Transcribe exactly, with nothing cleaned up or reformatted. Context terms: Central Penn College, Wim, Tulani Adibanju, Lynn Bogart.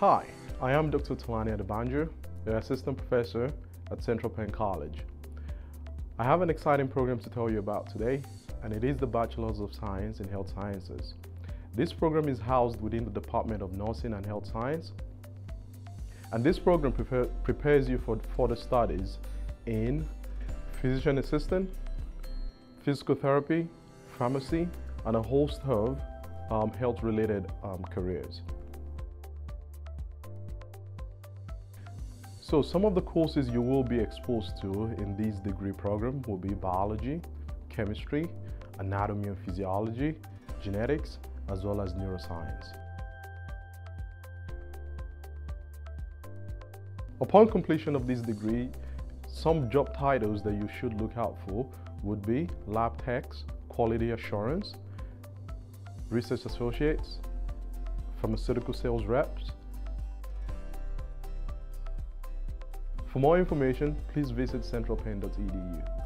Hi, I am Doctor Tulani Adibanju, the Assistant Professor at Central Penn College. I have an exciting program to tell you about today, and it is the Bachelor's of Science in Health Sciences. This program is housed within the Department of Nursing and Health Science, and this program prepare, prepares you for further studies in physician assistant, physical therapy, pharmacy, and a host of um, health-related um, careers. So some of the courses you will be exposed to in this degree program will be biology, chemistry, anatomy and physiology, genetics, as well as neuroscience. Upon completion of this degree, some job titles that you should look out for would be lab techs, quality assurance, research associates, pharmaceutical sales reps. For more information, please visit central penn dot e d u.